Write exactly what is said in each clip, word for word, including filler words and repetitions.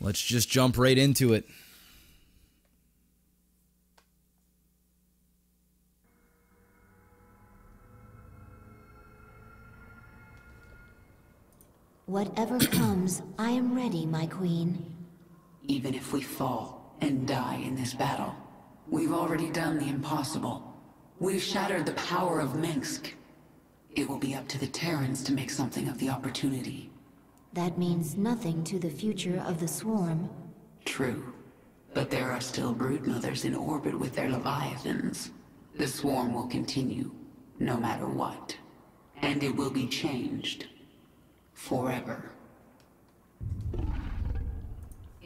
Let's just jump right into it. Whatever comes, I am ready, my queen. Even if we fall and die in this battle, we've already done the impossible. We've shattered the power of Mengsk. It will be up to the Terrans to make something of the opportunity. That means nothing to the future of the Swarm. True. But there are still broodmothers in orbit with their leviathans. The Swarm will continue, no matter what. And it will be changed. Forever.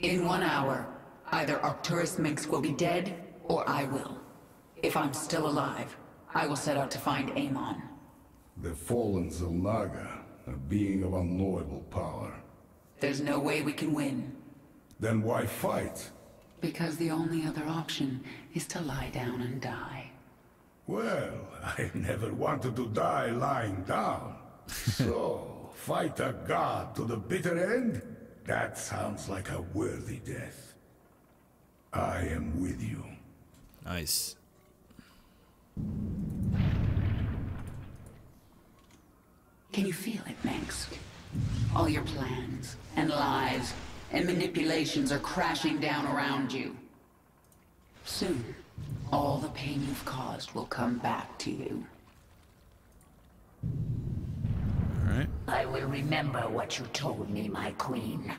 In one hour, either Arcturus Mengsk will be dead, or I will. If I'm still alive, I will set out to find Amon. The fallen Zelnaga, a being of unknowable power. There's no way we can win. Then why fight? Because the only other option is to lie down and die. Well, I never wanted to die lying down. So... Fight a god to the bitter end? That sounds like a worthy death. I am with you. Nice. Can you feel it, Mengsk? All your plans and lies and manipulations are crashing down around you. Soon, all the pain you've caused will come back to you. I will remember what you told me, my queen.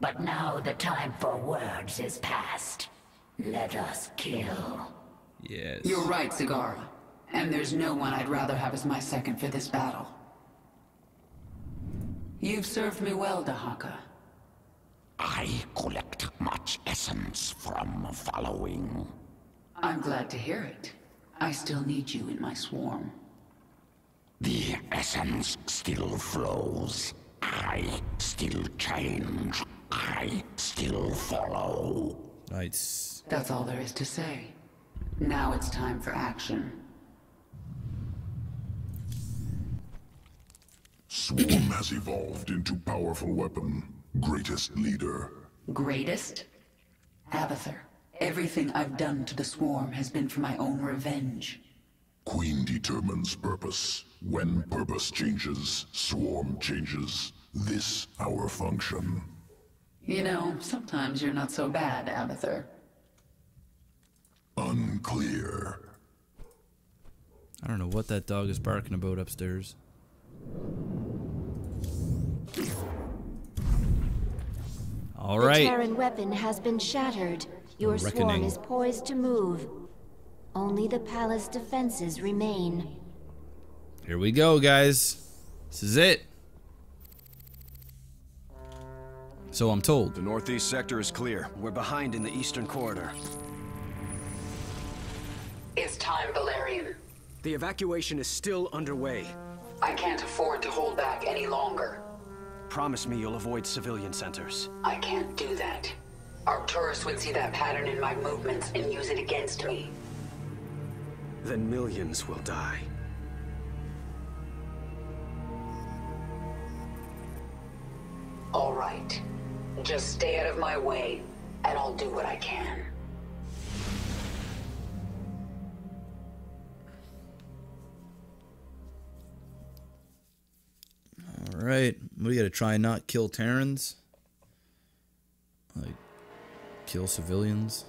But now the time for words is past. Let us kill. Yes. You're right, Zagara. And there's no one I'd rather have as my second for this battle. You've served me well, Dehaka. I collect much essence from following. I'm glad to hear it. I still need you in my swarm. The essence still flows. I still change. I still follow. Nice. That's all there is to say. Now it's time for action. Swarm has evolved into powerful weapon. Greatest leader. Greatest? Abathur. Everything I've done to the Swarm has been for my own revenge. Queen determines purpose. When purpose changes, Swarm changes. This our function. You know, sometimes you're not so bad, Abathur. Unclear. I don't know what that dog is barking about upstairs. All right. The Terran weapon has been shattered. Your Swarm is poised to move. Only the palace defenses remain. Here we go, guys. This is it. So I'm told. The northeast sector is clear. We're behind in the eastern corridor. It's time, Valerian. The evacuation is still underway. I can't afford to hold back any longer. Promise me you'll avoid civilian centers. I can't do that. Arcturus would see that pattern in my movements and use it against me. Then millions will die. All right. Just stay out of my way, and I'll do what I can. All right. We gotta try and not kill Terrans. Like, kill civilians.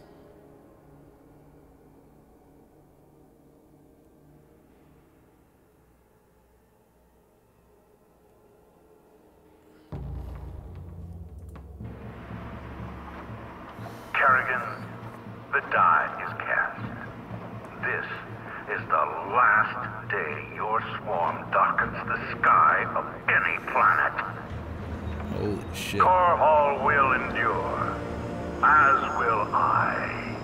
Kerrigan, the die is cast. This is the last day your swarm darkens the sky of any planet. Holy shit. Korhal will endure, as will I.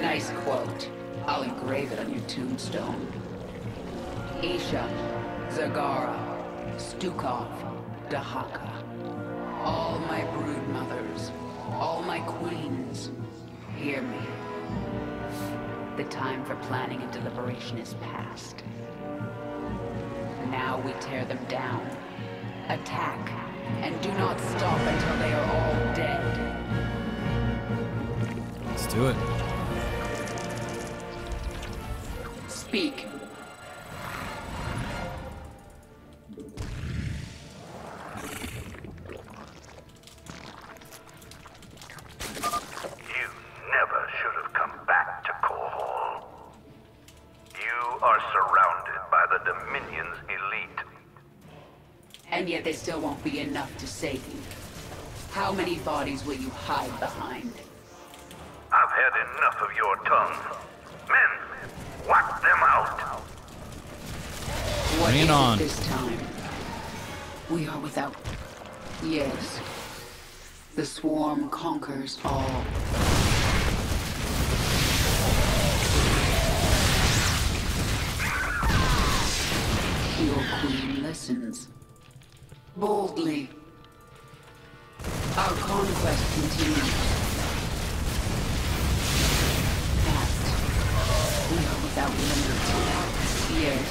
Nice quote. I'll engrave it on your tombstone. Isha, Zagara, Stukov, Dehaka. All my brood mothers. All my queens, hear me. The time for planning and deliberation is past. Now we tear them down. Attack, and do not stop until they are all do it. Speak. Bodies will you hide behind? I've had enough of your tongue. Men, wipe them out. What is it this time? We are without... Yes. The swarm conquers all. Your queen listens. Boldly. Our conquest continues. That we are without limits. Yes.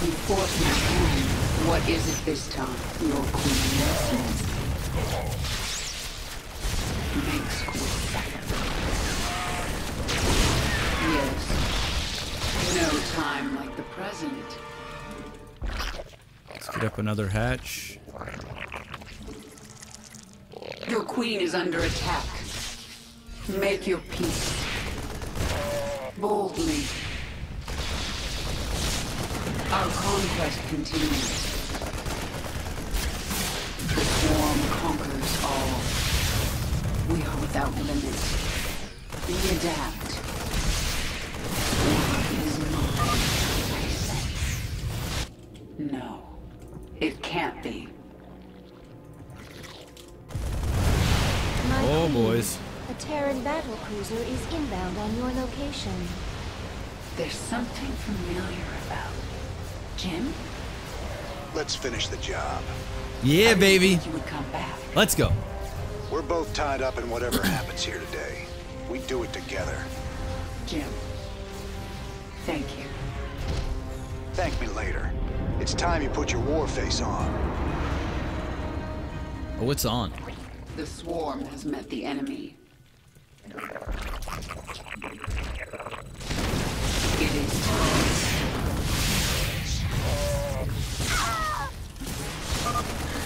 Enforcement time. What is it this time? Your queen lessons. Mengsk will suffer. Yes. No time like the present. Let's get up another hatch. Your queen is under attack. Make your peace. Boldly. Our conquest continues. The swarm conquers all. We are without limits. We adapt. War is mine. I sense. No. It can't be. Oh, boys. A Terran battle cruiser is inbound on your location. There's something familiar about it. Jim? Let's finish the job. Yeah, I baby. You would come back. Let's go. We're both tied up in whatever happens here today. We do it together. Jim, thank you. Thank me later. It's time you put your war face on. Oh, it's on. The swarm has met the enemy. It is time.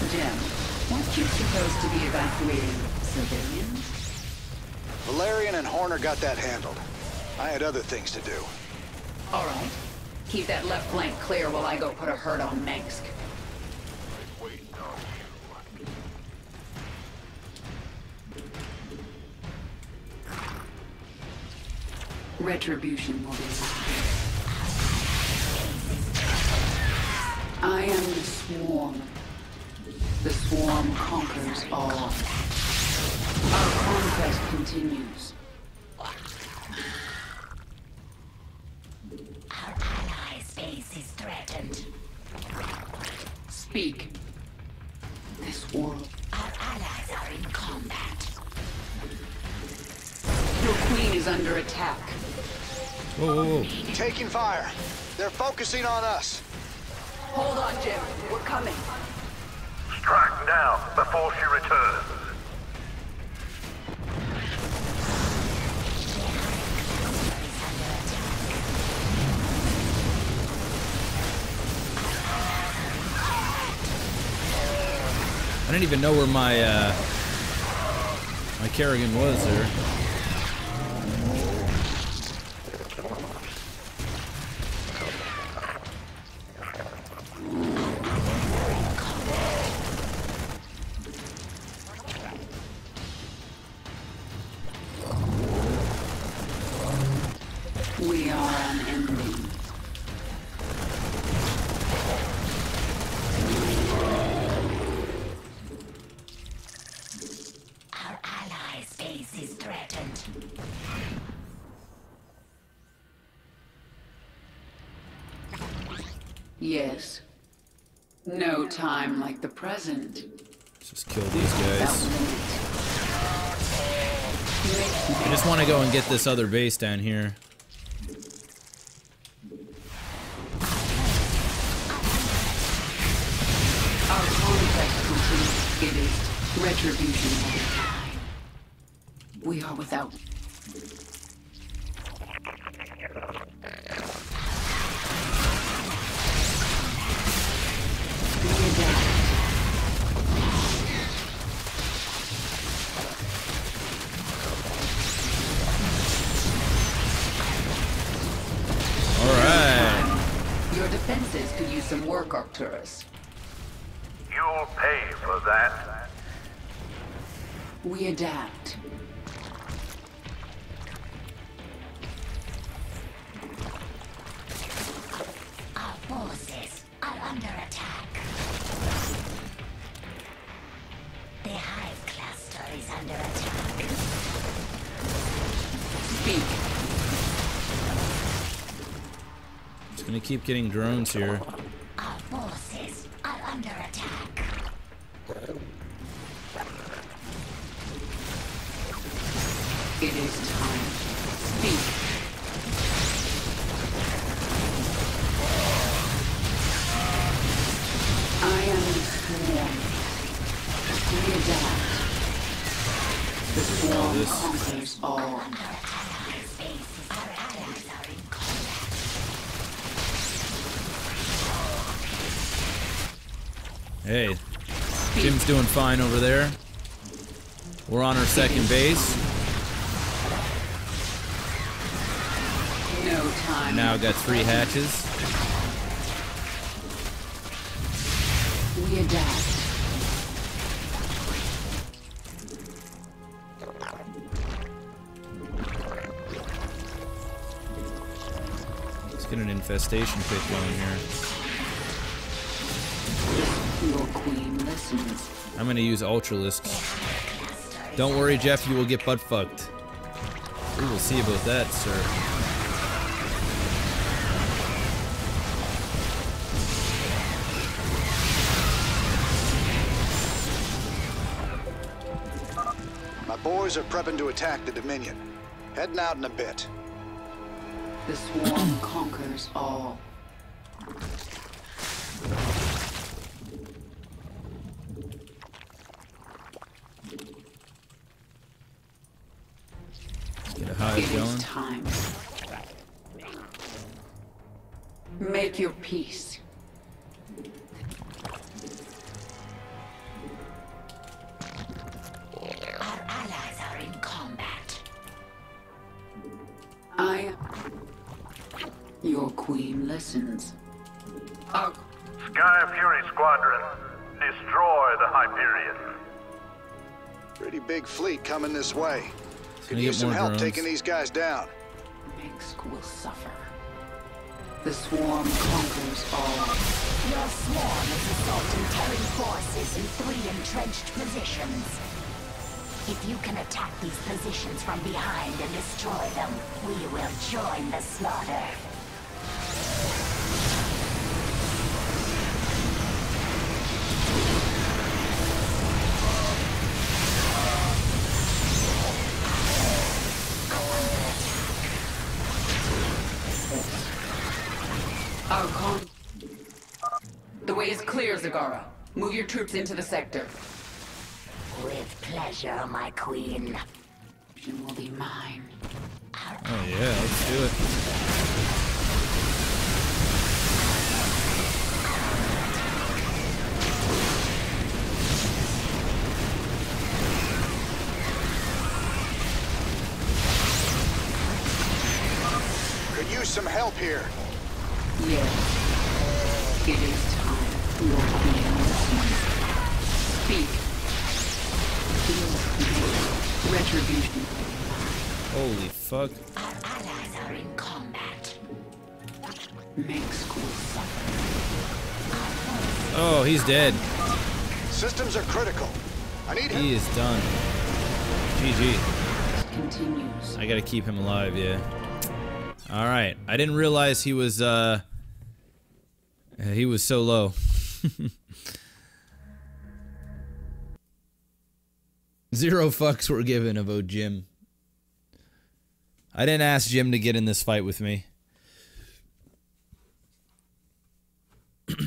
Jim, weren't you supposed to be evacuating civilians? Valerian and Horner got that handled. I had other things to do. All right. Keep that left flank clear while I go put a hurt on Mengsk. Retribution will be mine. I am the swarm. The swarm conquers all. Our conquest continues. Is threatened. Speak. This world. Our allies are in combat. Your queen is under attack. Whoa, whoa, whoa. Taking fire. They're focusing on us. Hold on, Jim. We're coming. Strike now before she returns. I didn't even know where my uh, my Kerrigan was there. We are an enemy. Yes. No time like the present. Let's just kill these guys. I just want to go and get this other base down here. Our conquest continues. It is retribution of the kind. We are without. Could use some work, Arcturus. You'll pay for that. We adapt. Our forces are under attack. The hive cluster is under attack. Speak. Gonna keep getting drones here. Our forces are under attack. It is time. Speak. I am the Swarm. We adapt. The Swarm conquers all. Hey, Jim's doing fine over there. We're on our second base. No time. Now got three hatches. We adapt. Let's get an infestation pit going here. I'm gonna use Ultralisks. Don't worry, Jeff, you will get butt fucked. We will see about that, sir. My boys are prepping to attack the Dominion. Heading out in a bit. The Swarm conquers all. It is time. Make your peace. Our allies are in combat. I... Your queen listens. Our... Sky Fury Squadron, destroy the Hyperion. Pretty big fleet coming this way. Could use some help taking these guys down. Mengsk will suffer. The Swarm conquers all. Your Swarm is assaulting Terran forces in three entrenched positions. If you can attack these positions from behind and destroy them, we will join the slaughter. Zagara, move your troops into the sector. With pleasure, my queen. You will be mine. Oh yeah, let's do it. Could use some help here. Yes, it is time. Speak. Retribution. Holy fuck. Our allies are in combat. Mengsk will suffer. Oh, he's dead. Systems are critical. I need him. He is done. G G. Continues. I gotta keep him alive, yeah. Alright. I didn't realize he was uh he was so low. Zero fucks were given about Jim. I didn't ask Jim to get in this fight with me. Our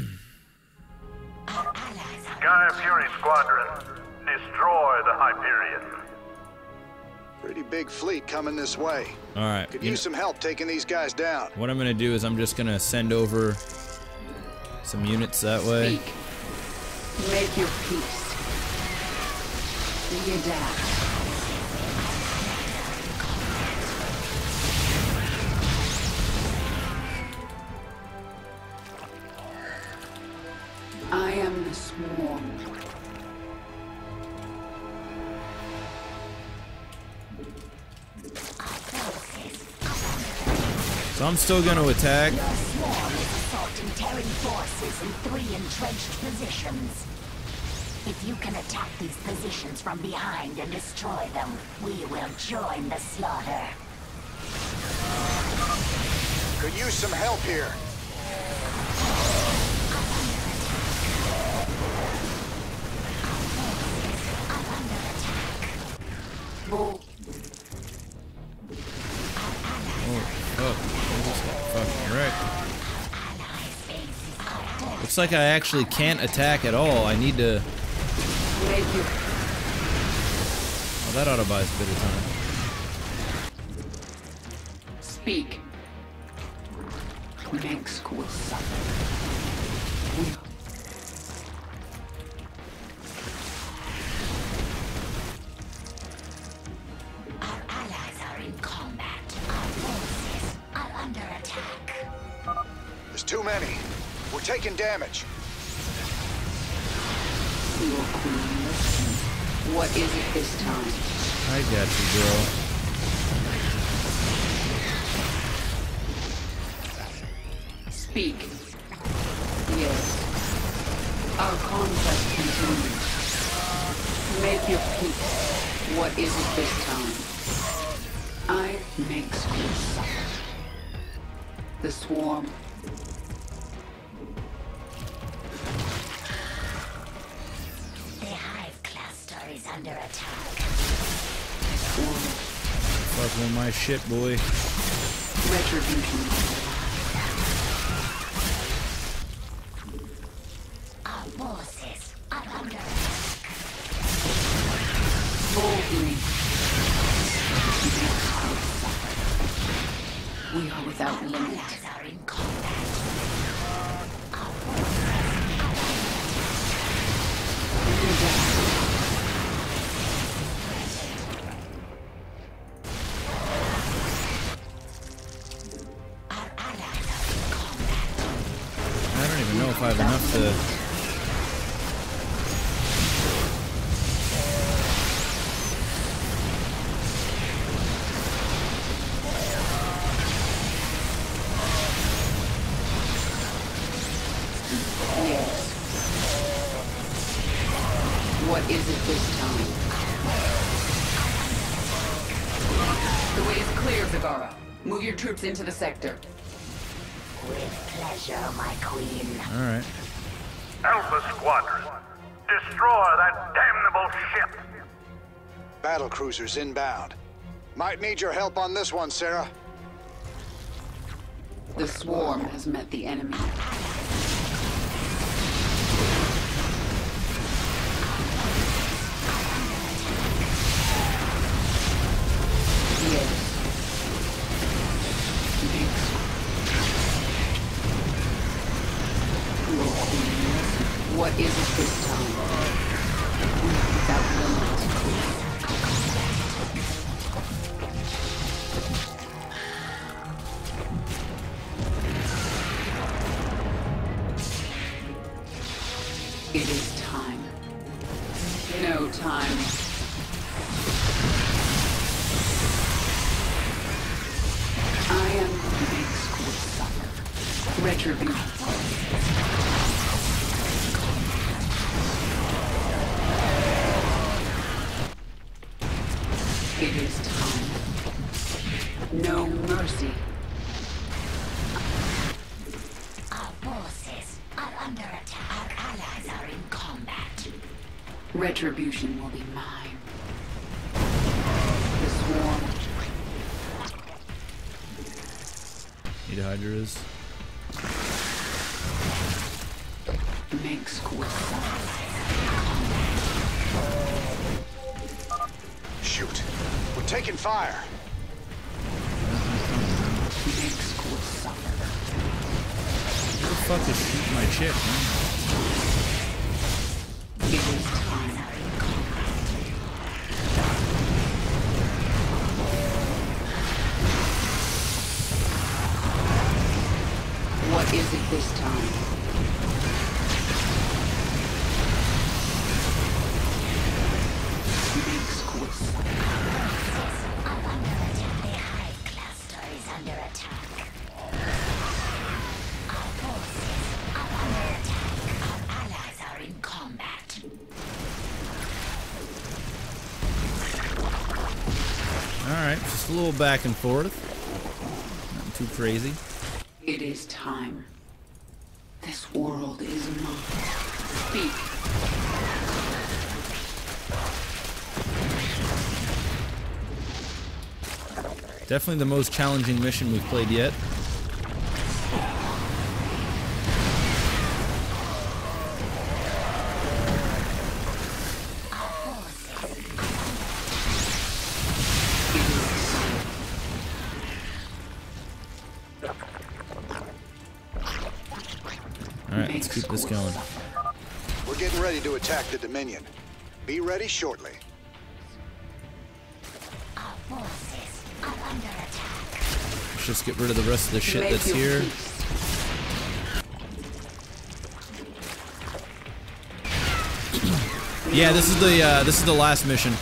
allies are Gaia Fury Squadron, destroy the Hyperion. Pretty big fleet coming this way. All right. Could use some help taking these guys down. What I'm gonna do is I'm just gonna send over some units that way. Speak. Make your peace. You die. I am the Swarm. So I'm still going to attack. Your Swarm is assaulting Terran forces in three entrenched positions. If you can attack these positions from behind and destroy them, we will join the slaughter. Could use some help here. Oh, fuck. Fucking right. Looks like I actually can't attack at all. I need to... Oh, that ought to buy us a bit of time. Speak. Manx will suffer. Too many. We're taking damage. What is it this time? I got you, girl. Speak. Yes. Our conquest continues. Make your peace. What is it this time? I make peace. The Swarm. Under attack. Fucking my shit, boy. Retribution. Our forces are under attack. Boldly. We are without limit. Are in combat. Our forces are under attack. I have enough to... Yes. What is it this time? The way is clear, Zagara. Move your troops into the sector. With pleasure, my queen. All right. Alpha Squadron, destroy that damnable ship. Battle cruisers inbound. Might need your help on this one, Sarah. The Swarm has met the enemy. Yes. What is it this time? Without limit. It is time. No time. I am Mengsk will suffer. Retribution. It is time. No mercy. Our forces are under attack. Our allies are in combat. Retribution will be mine. The Swarm. Need hydras. Mengsk will suffer. taking fire. Who the fuck is shooting my chick, man? What is it this time? A little back and forth. Not too crazy. It is time. This world is mine. Speak. Definitely the most challenging mission we've played yet. Keep this going. We're getting ready to attack the Dominion. Be ready shortly. Our forces are under attack. Let's just get rid of the rest of the shit that's here. Yeah, this is the uh, this is the last mission.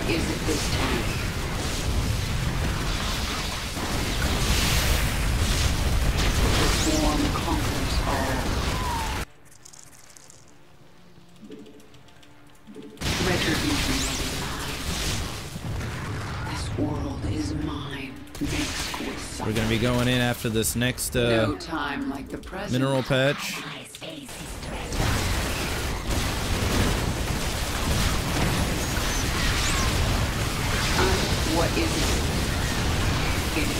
Is it this time? The swarm conquers all. Retribution is mine. This world is mine. Mengsk. We're gonna be going in after this next uh, no time like the present. Mineral patch. What is it? It is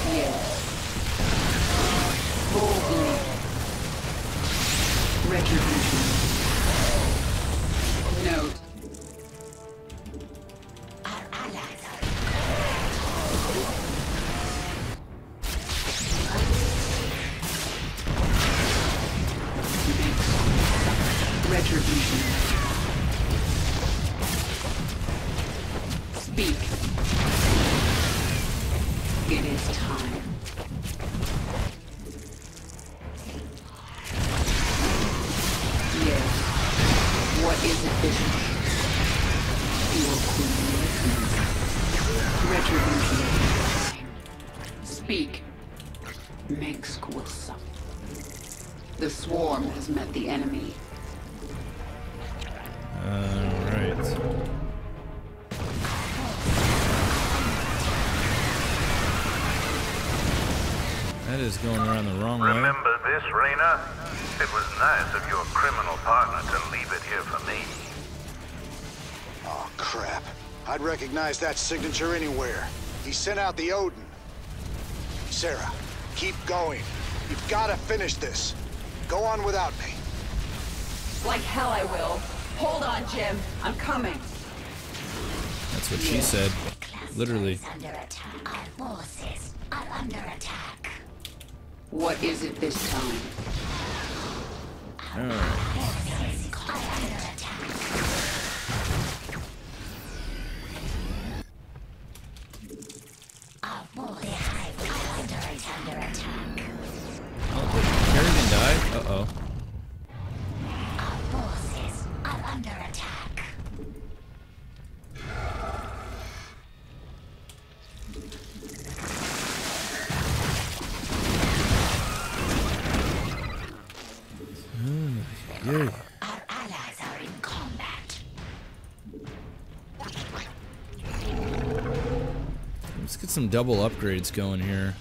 fear. Yes. Boldly. Retribution. Note. Our allies are. Retribution. Speak. It is time. Yes. What is it this time? Your queen listens. Retribution. Speak. Makes course. The swarm has met the enemy. Alright. That is going around the wrong way. Remember this, Raynor? It was nice of your criminal partner to leave it here for me. Oh, crap. I'd recognize that signature anywhere. He sent out the Odin. Sarah, keep going. You've got to finish this. Go on without me. Like hell I will. Hold on, Jim. I'm coming. That's what she said. Literally. Our forces are under attack. What is it this time? All right. Oh, did Kerrigan die? Uh-oh. Our forces are under attack. Yeah. Our allies are in combat. Let's get some double upgrades going here.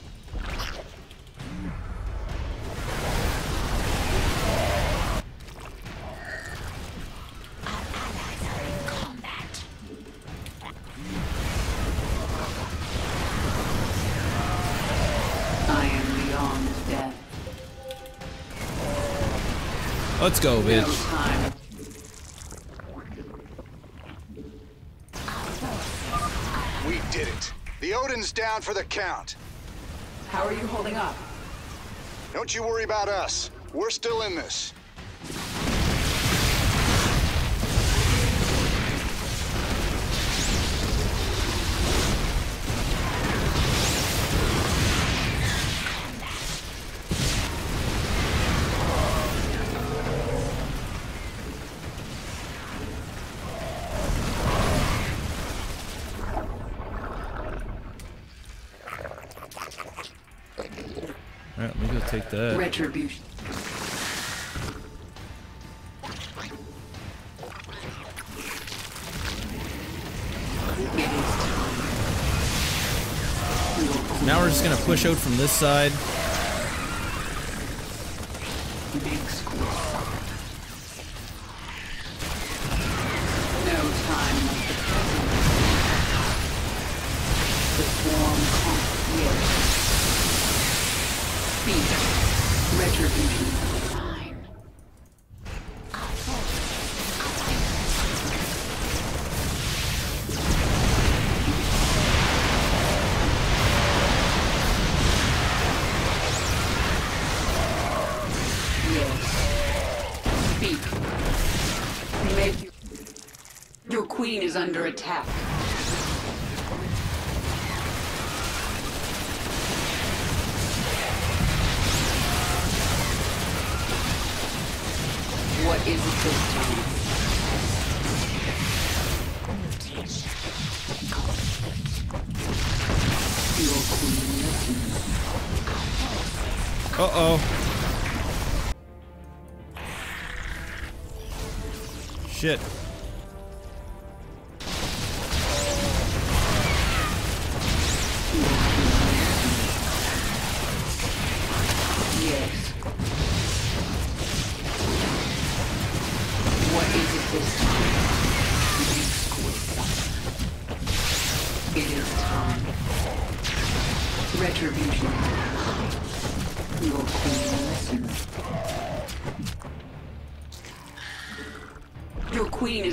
Let's go, bitch. We did it. The Odin's down for the count. How are you holding up? Don't you worry about us. We're still in this. Take that. Retribution. Now we're just gonna push out from this side. Under attack. What is it this time? Uh-oh. Shit.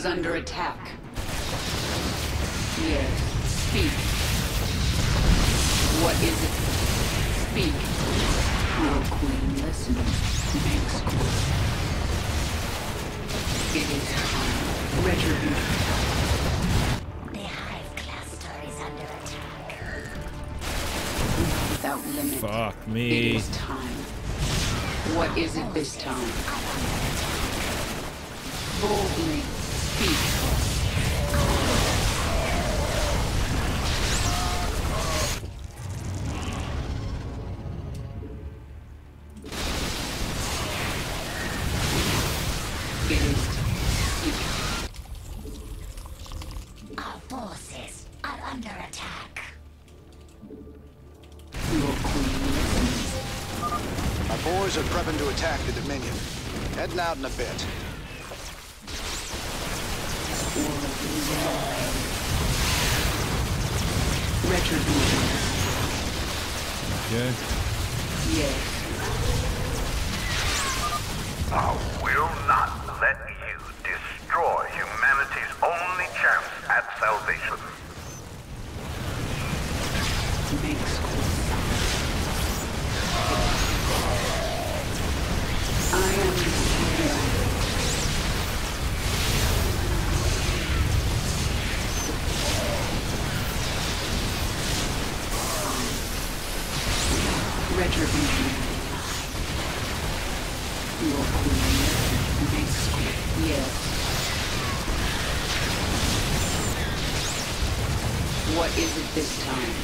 Under attack. Yes. Speak. What is it? Speak. Your queen listens. Manx queen. It is time. Retribution. The hive cluster is under attack. Without limit. Fuck me. It is time. What is it this time? Boldly. Out in a bit. Retribution. Okay. Yes. I will not let you destroy humanity's only chance at salvation. I am. What is it this time?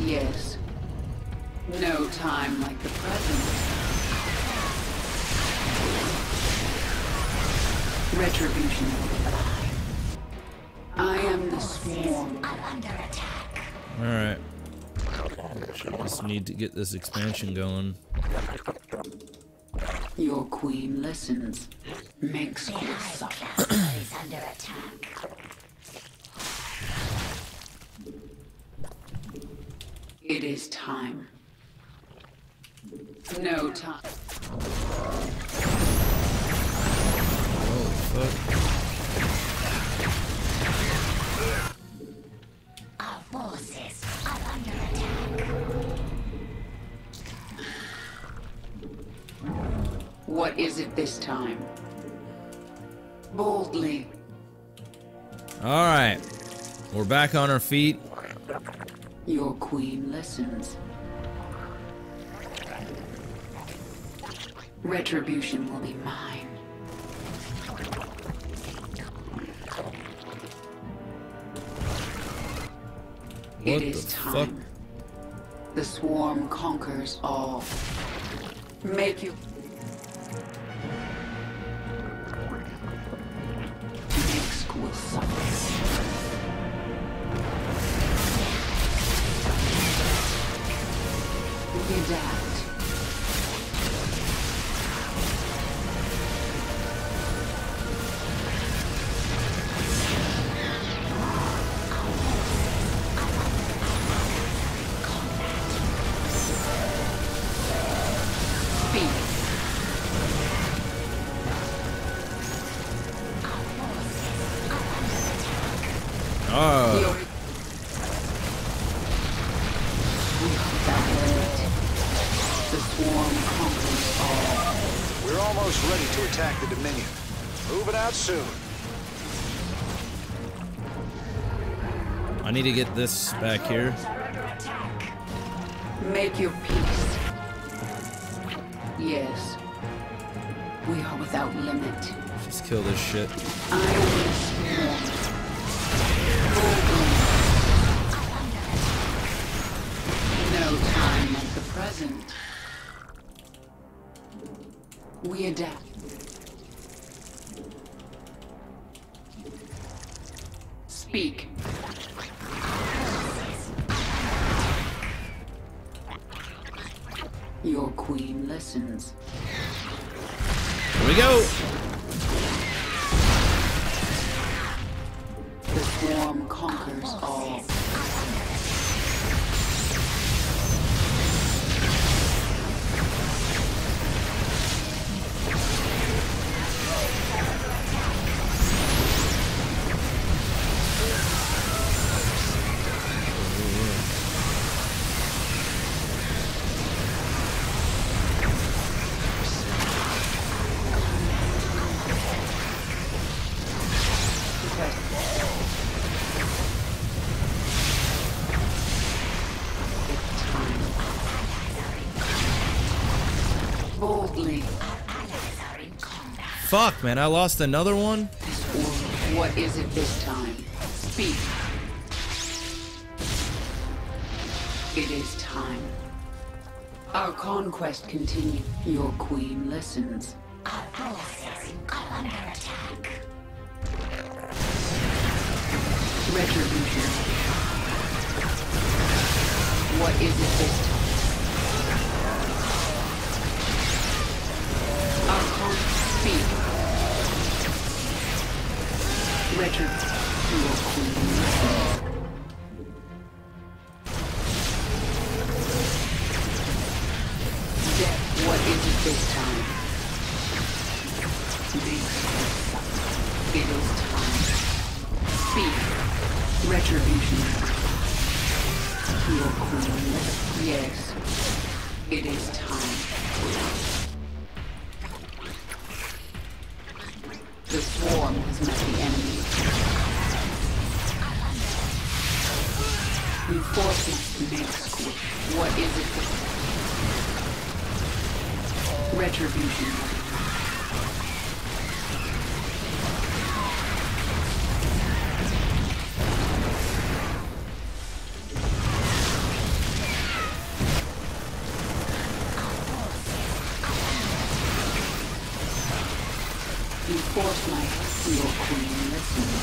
Yes. No time like the present. Retribution will arrive. I am the Swarm. I'm under attack. All right. Just need to get this expansion going. Your queen listens. Makes you suffer. Is under attack. It is time. No time. Holy fuck. Our forces are under attack. What is it this time? Boldly. Alright. We're back on our feet. Your queen listens. Retribution will be mine. What it is the time. Fuck? The Swarm conquers all. Make you. Mengsk will suffer. Redact. Soon. I need to get this back here. Make your peace. Yes. We are without limit. Just kill this shit. I will swear. No time like the present. We adapt. Speak. Your queen listens. Here we go. The Swarm conquers all. Fuck, man, I lost another one? What is it this time? Speak. It is time. Our conquest continues. Your queen listens. Our forces are under attack. Retribution. What is it this time? Richard, you are cool. Death, what is it this time? It is time. Speak. Retribution. You are cool. Yes. It is time. The Swarm has met the enemy. You force it to make school. What is it? Retribution. enforce my seal queen lessons.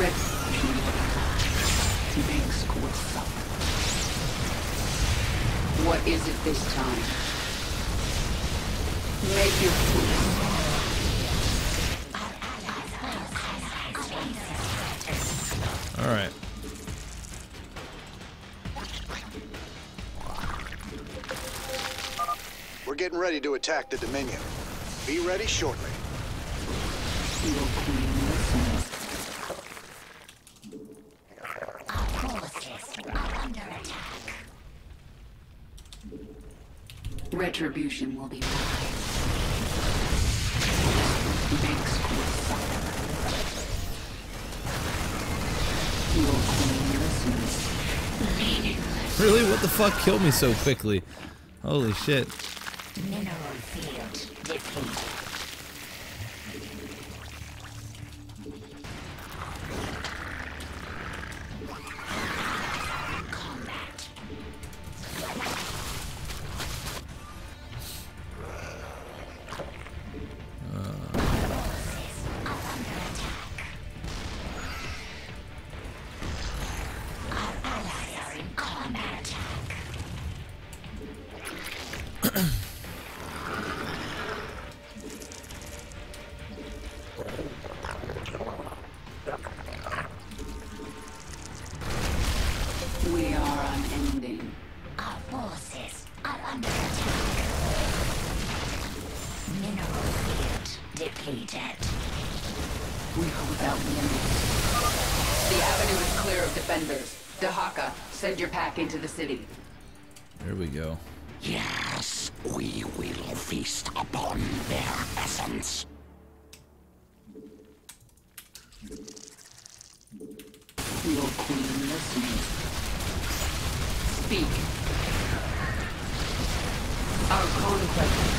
Rest in peace. Mengsk will suffer. What is it this time? Make your food. All right. We're getting ready to attack the Dominion. Be ready shortly. Retribution will be mine. Mengsk will suffer. Your queen listens. Meaningless. Really? What the fuck killed me so quickly? Holy shit. Mineral field depleted. Combat. Send your pack into the city. There we go. Yes, we will feast upon their essence. Your queen listens. Speak. Our conquest.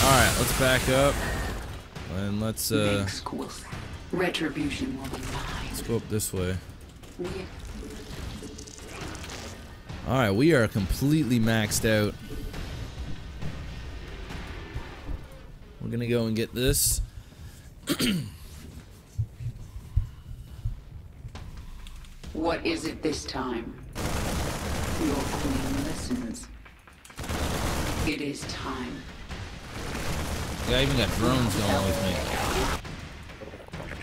Alright, let's back up and let's uh retribution will be mine. Let's go up this way. Alright, we are completely maxed out. We're gonna go and get this. What is it this time? Your queen listens. It is time. Yeah, I even got drones going on with me.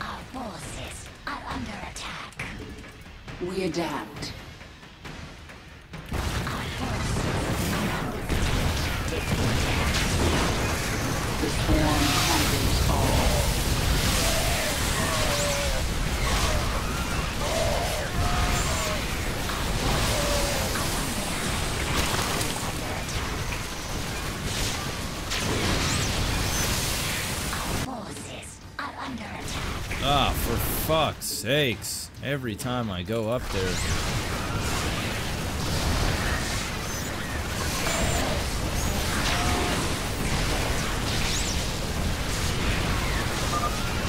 Our forces are under attack. We adapt. Our forces are under attack. The swarm conquers all. Ah, for fuck's sakes. Every time I go up there.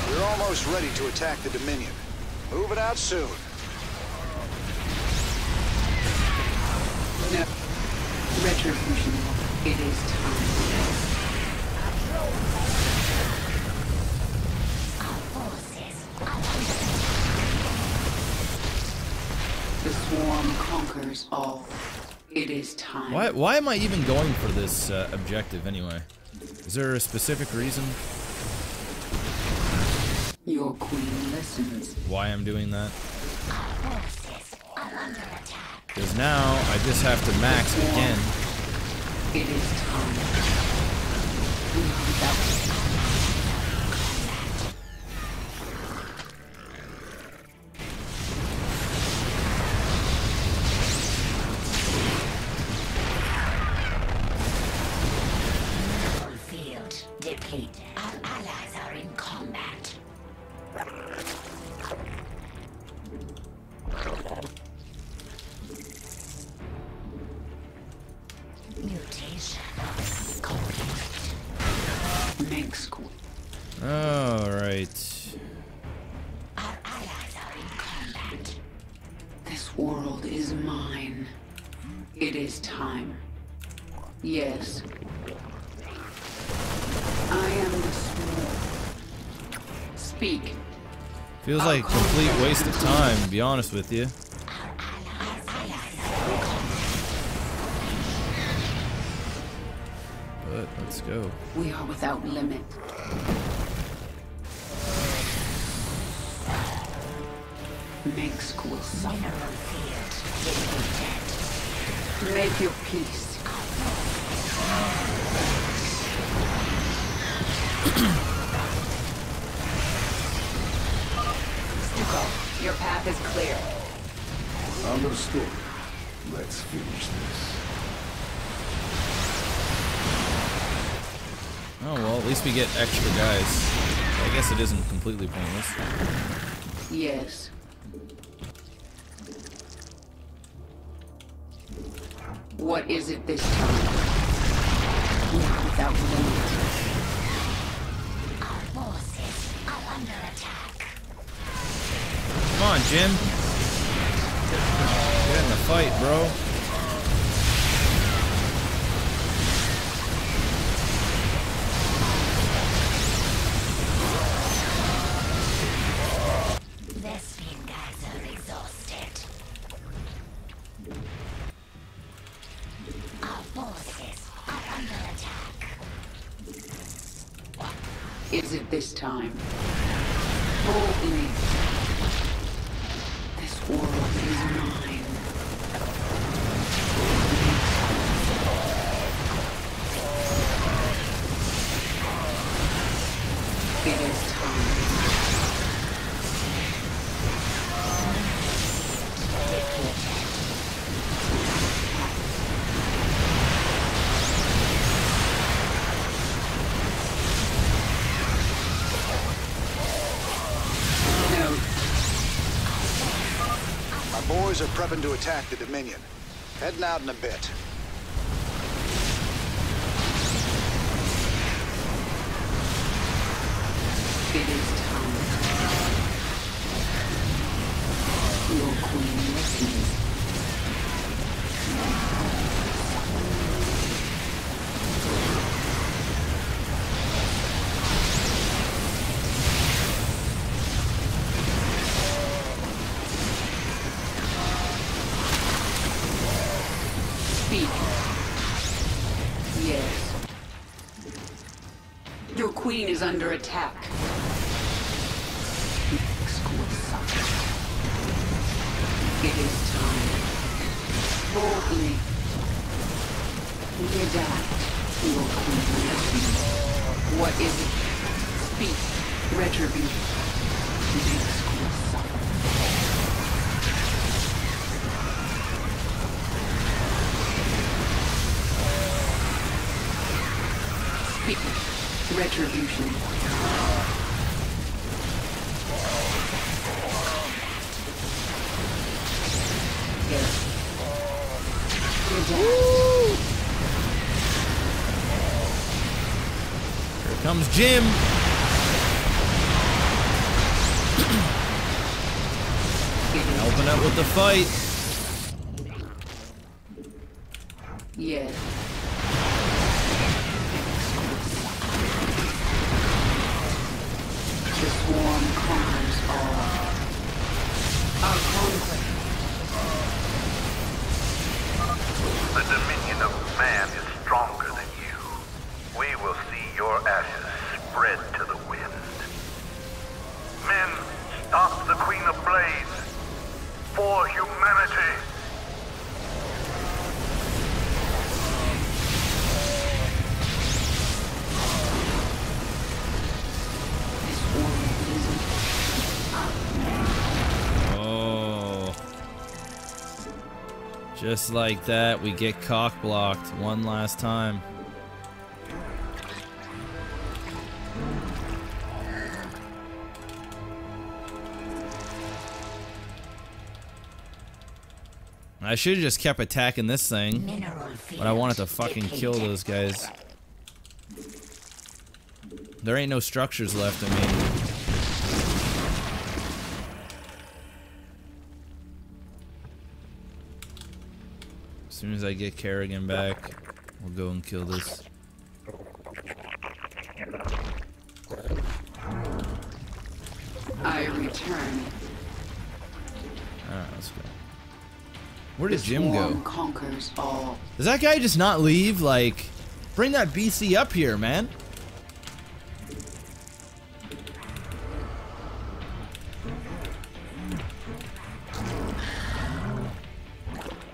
We're almost ready to attack the Dominion. Move it out soon. No. Retribution. It is time. The swarm conquers all. It is time. Why, why am I even going for this uh, objective anyway? Is there a specific reason? Your queen listens. Why I'm doing that? Our forces are under attack. Because now I just have to max again. It is time. We are about to. Mutation. Mengsk. All right. Our allies are in combat. This world is mine. It is time. Yes. I am the Swarm. Speak. Feels like a complete waste of time, to be honest with you. But let's go. We are without limit. Mengsk will suffer. Make your peace. Stukov, your path is clear. Understood. Let's finish this. Oh well, at least we get extra guys. I guess it isn't completely pointless. Yes. What is it this time? Not without limit. Our forces are under attack. Come on, Jim. Get in the fight, bro. This time, hold me. This world is mine. It is are prepping to attack the Dominion. Heading out in a bit. It is time. Your queen listens. Is under attack. It is time. Boldly. Get out. What is it? Speak. Retribution. Speak. Retribution. Yes. Woo! Here comes Jim. Helping out with the fight. Yes. Just like that, we get cock blocked one last time. I I should have just kept attacking this thing, but I wanted to fucking kill those guys. There ain't no structures left in me. As soon as I get Kerrigan back, we'll go and kill this. I return. Alright, let's go. Where did Jim go? All. Does that guy just not leave? Like, bring that B C up here, man.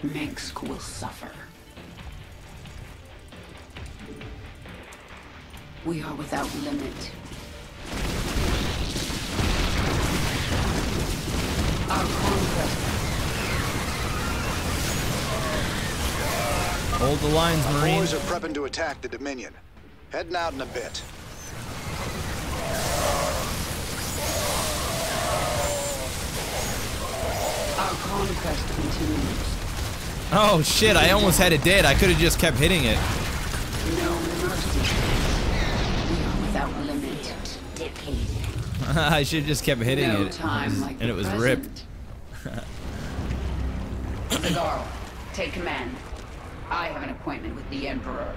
Mengsk will suffer. We are without limit. Our conquest. Hold the lines, Marines. Our boys are prepping to attack the Dominion. Heading out in a bit. Our conquest continues. Oh shit, I almost had it dead. I could have just kept hitting it. No mercy. We are without limit. I should have just kept hitting no it. Time it was, like and it was present. Ripped. Zagara, take command. I have an appointment with the Emperor.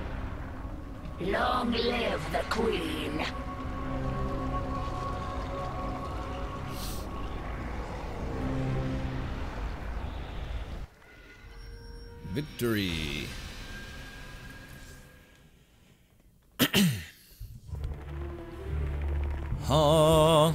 Long live the Queen. Victory. Huh.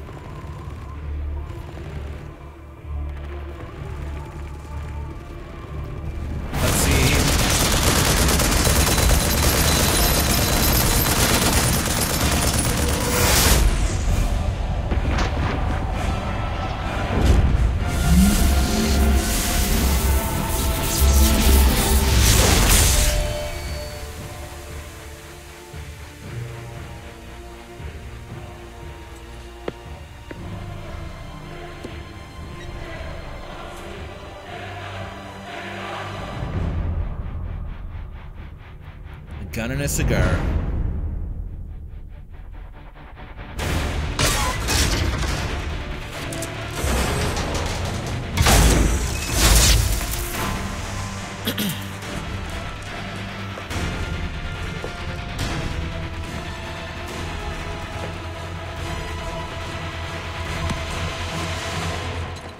Gun and a cigar.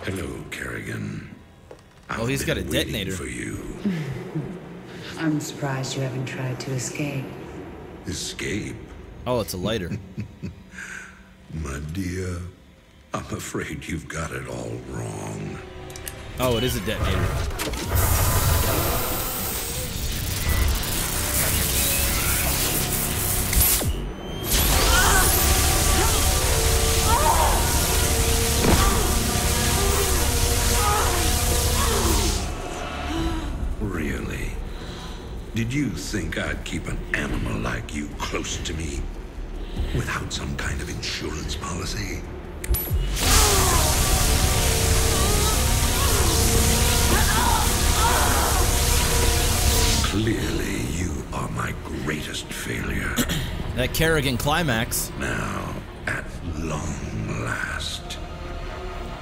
Hello, Kerrigan. Oh, he's got a detonator for you. I'm surprised you haven't tried to escape. Escape? Oh, it's a lighter. My dear, I'm afraid you've got it all wrong. Oh, it is a detonator. Really? Did you think I'd keep an animal like you close to me without some kind of insurance policy? Clearly, you are my greatest failure. That Kerrigan climax. Now, at long last,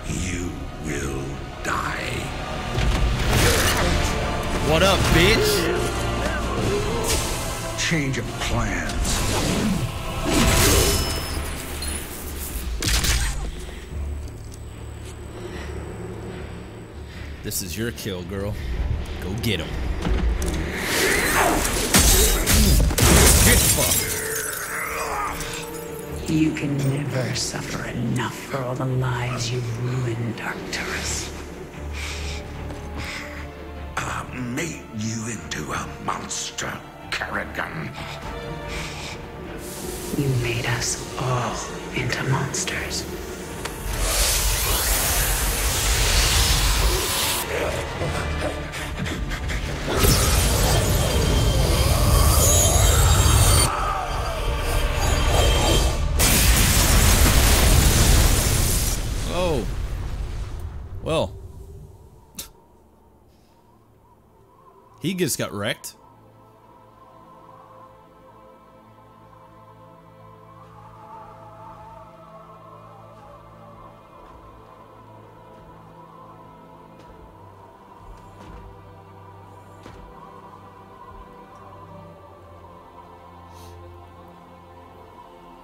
you will die. What up, bitch? Change of plans. This is your kill, girl. Go get him. Get fucked. You can never suffer enough for all the lives you've ruined, Arcturus. I made you into a monster. Kerrigan. You made us all into monsters. Oh. Well. He just got wrecked.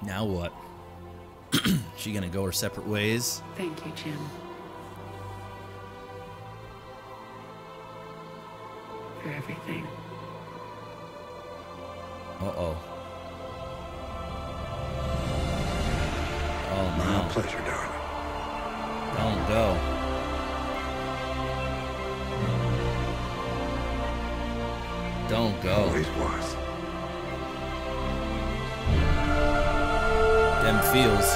Now what? She gonna go her separate ways? Thank you, Jim. For everything. Uh-oh. Oh, no. My pleasure, darling. Don't go. Don't go. Always was. Them feels.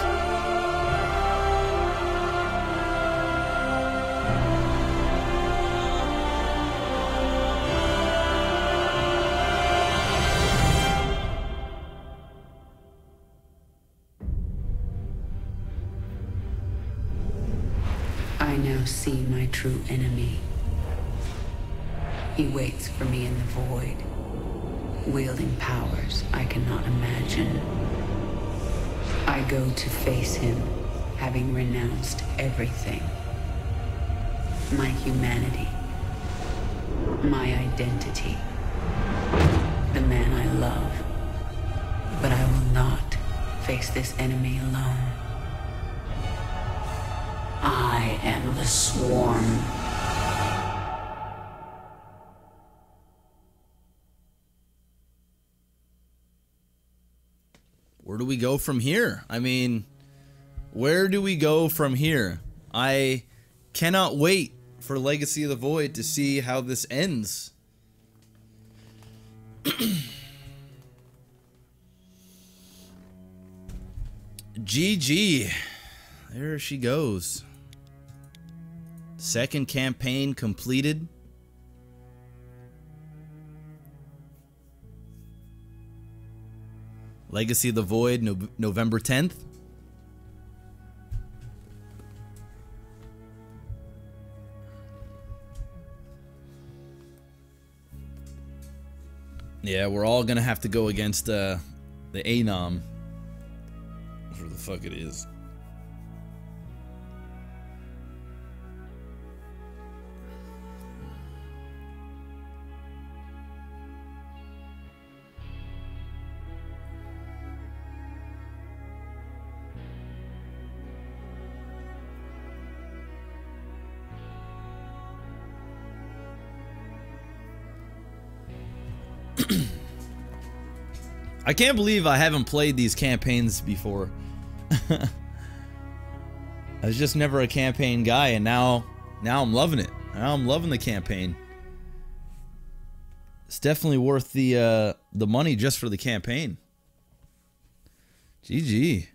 See my true enemy. He waits for me in the void, wielding powers I cannot imagine. I go to face him, having renounced everything. My humanity, my identity, the man I love. But I will not face this enemy alone. I am the Swarm. Where do we go from here? I mean, where do we go from here? I cannot wait for Legacy of the Void to see how this ends. G G. There she goes. Second campaign completed. Legacy of the Void, no November tenth. Yeah, we're all gonna have to go against uh, the A N O M. Whatever the fuck it is. I can't believe I haven't played these campaigns before. I was just never a campaign guy, and now now I'm loving it. Now I'm loving the campaign. It's definitely worth the uh, the money just for the campaign. G G.